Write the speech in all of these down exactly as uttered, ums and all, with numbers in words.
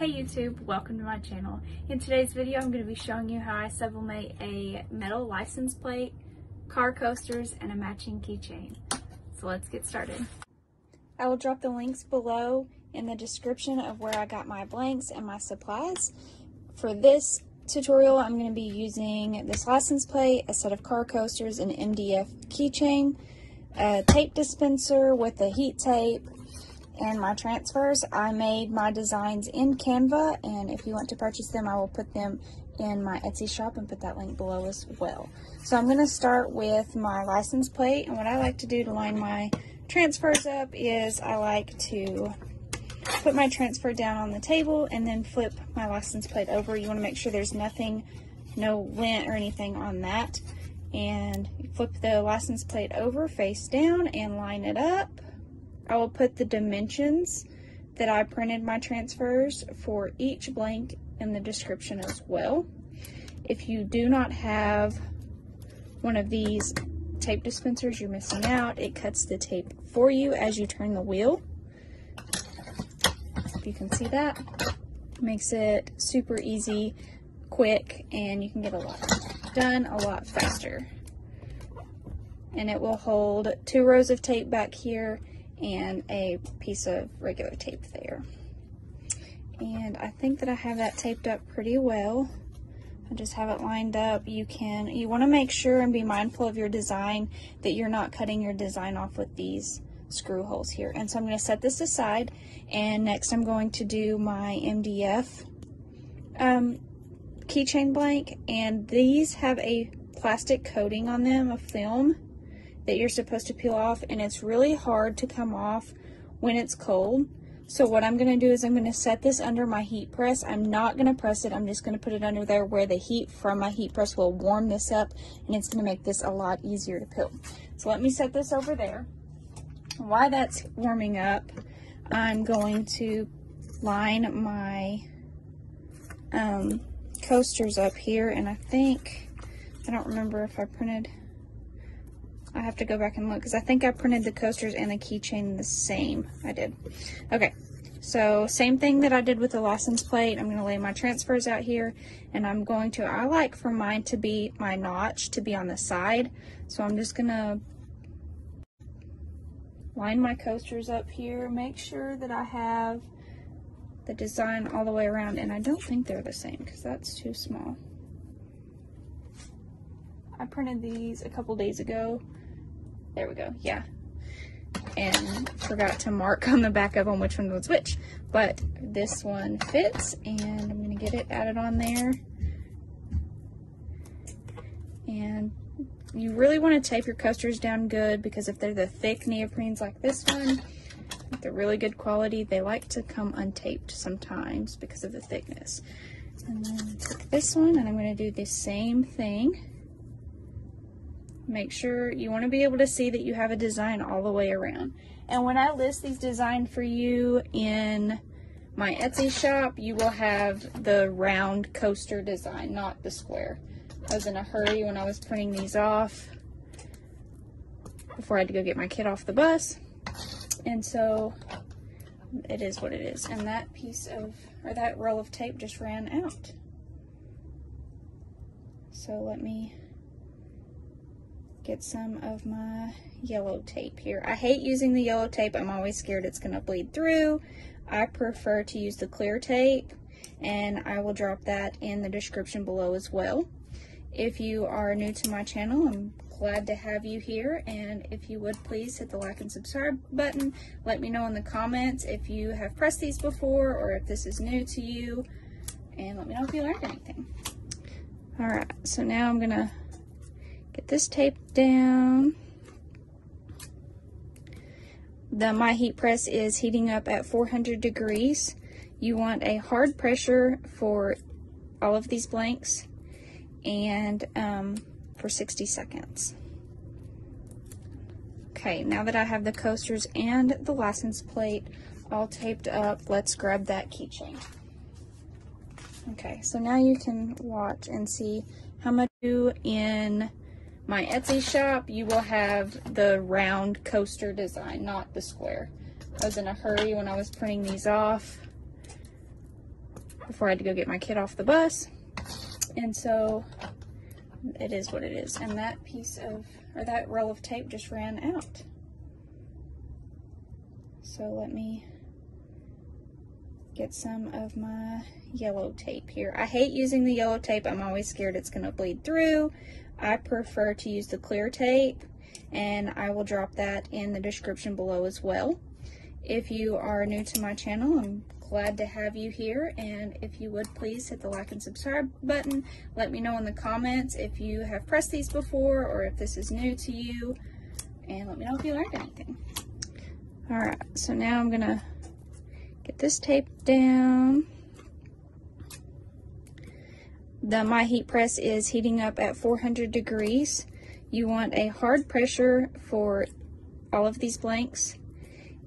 Hey YouTube, welcome to my channel. In today's video I'm going to be showing you how I sublimate a metal license plate, car coasters, and a matching keychain. So let's get started. I will drop the links below in the description of where I got my blanks and my supplies. For this tutorial I'm going to be using this license plate, a set of car coasters, an M D F keychain, a tape dispenser with a heat tape, and my transfers. I made my designs in Canva, and if you want to purchase them, I will put them in my Etsy shop and put that link below as well. So I'm going to start with my license plate, and what I like to do to line my transfers up is I like to put my transfer down on the table and then flip my license plate over. You want to make sure there's nothing, no lint or anything on that, and flip the license plate over face down and line it up. I will put the dimensions that I printed my transfers for each blank in the description as well. If you do not have one of these tape dispensers, you're missing out. It cuts the tape for you as you turn the wheel. If you can see that, it makes it super easy, quick, and you can get a lot done a lot faster. And it will hold two rows of tape back here and a piece of regular tape there. And I think that I have that taped up pretty well. I just have it lined up. You can, you want to make sure and be mindful of your design that you're not cutting your design off with these screw holes here. And so I'm going to set this aside, and next I'm going to do my M D F um, keychain blank, and these have a plastic coating on them, a film that you're supposed to peel off, and it's really hard to come off when it's cold. So what I'm going to do is I'm going to set this under my heat press. I'm not going to press it. I'm just going to put it under there where the heat from my heat press will warm this up, and it's going to make this a lot easier to peel. So let me set this over there. While that's warming up, I'm going to line my um, coasters up here, and I think, I don't remember if I printed, I have to go back and look, because I think I printed the coasters and the keychain the same. I did. Okay, so same thing that I did with the license plate. I'm going to lay my transfers out here, and I'm going to, I like for mine to be, my notch to be on the side, so I'm just going to line my coasters up here, make sure that I have the design all the way around, and I don't think they're the same because that's too small. I printed these a couple days ago. There we go, yeah. And forgot to mark on the back of them which one was which. But this one fits, and I'm gonna get it added on there. And you really wanna tape your coasters down good, because if they're the thick neoprenes like this one, if they're really good quality, they like to come untaped sometimes because of the thickness. And then take this one, and I'm gonna do the same thing. Make sure you want to be able to see that you have a design all the way around. And when I list these designs for you in my Etsy shop, you will have the round coaster design, not the square. I was in a hurry when I was printing these off before I had to go get my kid off the bus, and so it is what it is. And that piece of, or that roll of tape just ran out. So let me get some of my yellow tape here. I hate using the yellow tape. I'm always scared it's going to bleed through. I prefer to use the clear tape, and I will drop that in the description below as well. If you are new to my channel, I'm glad to have you here, and if you would please hit the like and subscribe button. Let me know in the comments if you have pressed these before or if this is new to you, and let me know if you learned anything. All right, so now I'm going to get this tape down. The, my heat press is heating up at four hundred degrees. You want a hard pressure for all of these blanks, and um, for sixty seconds. Okay, now that I have the coasters and the license plate all taped up, let's grab that keychain. Okay, so now you can watch and see how much you in my Etsy shop, you will have the round coaster design, not the square. I was in a hurry when I was printing these off before I had to go get my kid off the bus. And so it is what it is. And that piece of, or that roll of tape just ran out. So let me get some of my yellow tape here. I hate using the yellow tape. I'm always scared it's going to bleed through. I prefer to use the clear tape, and I will drop that in the description below as well. If you are new to my channel, I'm glad to have you here, and if you would please hit the like and subscribe button. Let me know in the comments if you have pressed these before or if this is new to you, and let me know if you learned anything. All right, so now I'm gonna get this tape down. The my heat press is heating up at four hundred degrees. You want a hard pressure for all of these blanks,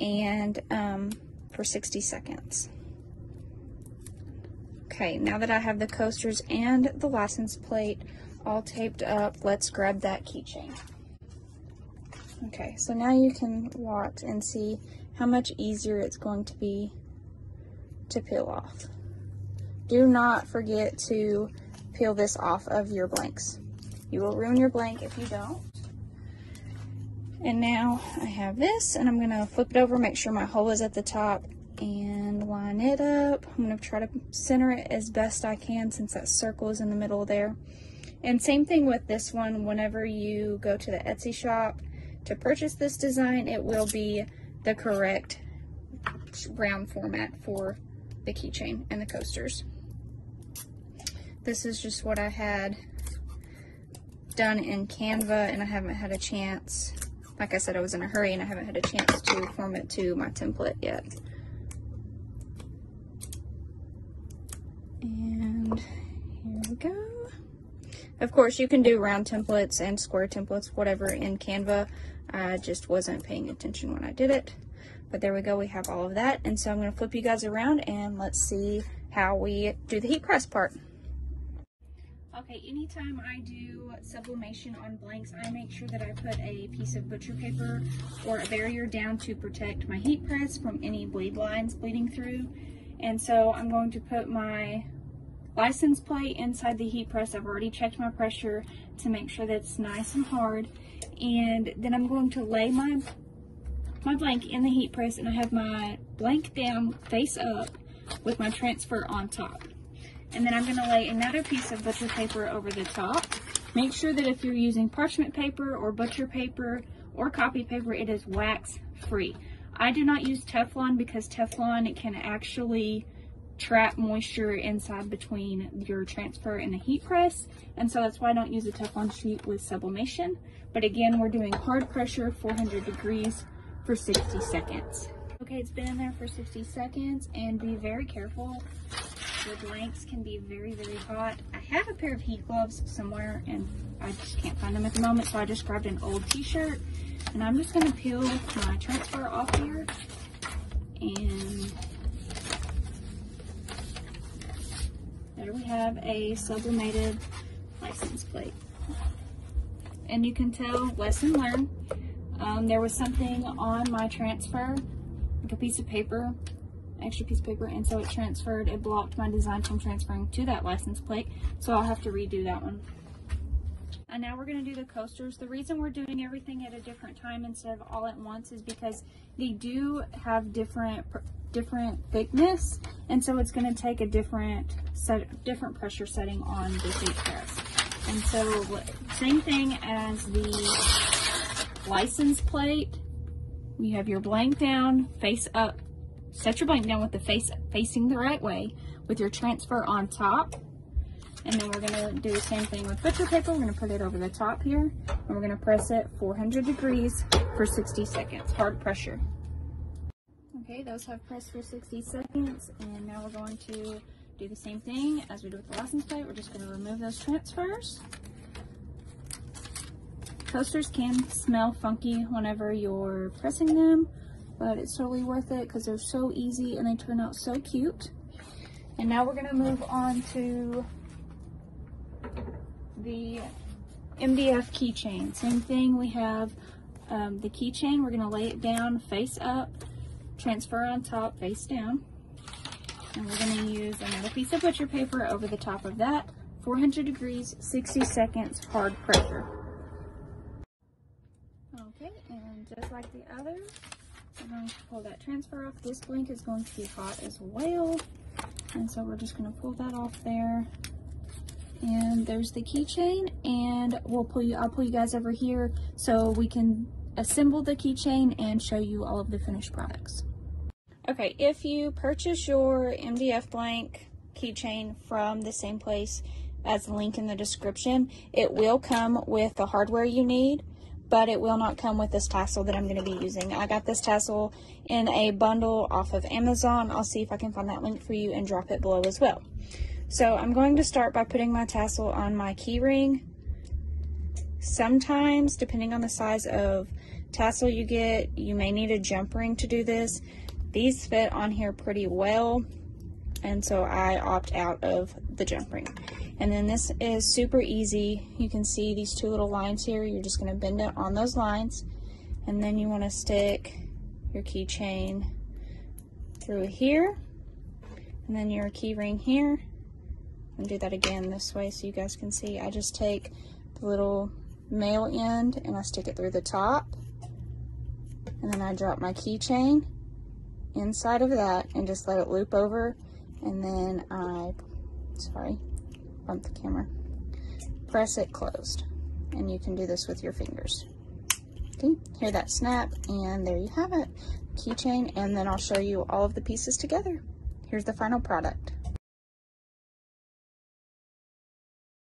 and um, for sixty seconds. Okay, now that I have the coasters and the license plate all taped up, let's grab that keychain. Okay, so now you can watch and see how much easier it's going to be to peel off. Do not forget to peel this off of your blanks. You will ruin your blank if you don't. And now I have this, and I'm gonna flip it over, make sure my hole is at the top, and line it up. I'm gonna try to center it as best I can since that circle is in the middle there. And same thing with this one. Whenever you go to the Etsy shop to purchase this design, it will be the correct round format for the keychain and the coasters. This is just what I had done in Canva, and I haven't had a chance. Like I said, I was in a hurry, and I haven't had a chance to form it to my template yet. And here we go. Of course, you can do round templates and square templates, whatever, in Canva. I just wasn't paying attention when I did it. But there we go, we have all of that. And so I'm going to flip you guys around, and let's see how we do the heat press part. Okay, anytime I do sublimation on blanks, I make sure that I put a piece of butcher paper or a barrier down to protect my heat press from any bleed lines bleeding through. And so I'm going to put my license plate inside the heat press. I've already checked my pressure to make sure that it's nice and hard. And then I'm going to lay my my blank in the heat press, and I have my blank down face up with my transfer on top. And then I'm going to lay another piece of butcher paper over the top. Make sure that if you're using parchment paper or butcher paper or copy paper, it is wax free. I do not use Teflon because Teflon, it can actually trap moisture inside between your transfer and the heat press, and so that's why I don't use a Teflon sheet with sublimation. But again, we're doing hard pressure, four hundred degrees, for sixty seconds. Okay, it's been in there for sixty seconds, and be very careful. Your blanks can be very, very hot. I have a pair of heat gloves somewhere, and I just can't find them at the moment, so I just grabbed an old t-shirt, and I'm just gonna peel my transfer off here, and there we have a sublimated license plate. And you can tell, lesson learned. Um, there was something on my transfer, like a piece of paper, extra piece of paper, and so it transferred, it blocked my design from transferring to that license plate, so I'll have to redo that one. And now we're going to do the coasters. The reason we're doing everything at a different time instead of all at once is because they do have different different thickness, and so it's going to take a different set, different pressure setting on the heat press. And so same thing as the license plate, you have your blank down face up. Set your blank down with the face facing the right way with your transfer on top, and then we're going to do the same thing with butcher paper. We're going to put it over the top here, and we're going to press it four hundred degrees for sixty seconds, hard pressure. Okay, those have pressed for sixty seconds, and now we're going to do the same thing as we do with the license plate. We're just going to remove those transfers. Coasters can smell funky whenever you're pressing them, but it's totally worth it because they're so easy and they turn out so cute. And now we're going to move on to the M D F keychain. Same thing, we have um, the keychain. We're going to lay it down face up. Transfer on top, face down, And we're going to use another piece of butcher paper over the top of that. four hundred degrees, sixty seconds, hard pressure. Okay, and just like the others, I'm going to pull that transfer off. This blank is going to be hot as well. And so we're just going to pull that off there. And there's the keychain, and we'll pull you, I'll pull you guys over here so we can assemble the keychain and show you all of the finished products. Okay, if you purchase your M D F blank keychain from the same place as the link in the description, it will come with the hardware you need, but it will not come with this tassel that I'm going to be using. I got this tassel in a bundle off of Amazon. I'll see if I can find that link for you and drop it below as well. So I'm going to start by putting my tassel on my key ring. Sometimes, depending on the size of tassel you get, you may need a jump ring to do this. These fit on here pretty well, and so I opt out of the jump ring. And then this is super easy. You can see these two little lines here. You're just going to bend it on those lines, and then you want to stick your keychain through here, and then your key ring here. And do that again this way so you guys can see. I just take the little male end and I stick it through the top, and then I drop my keychain inside of that and just let it loop over, and then I, sorry, bump the camera, press it closed. And you can do this with your fingers. Okay, hear that snap, and there you have it, keychain. And then I'll show you all of the pieces together. Here's the final product.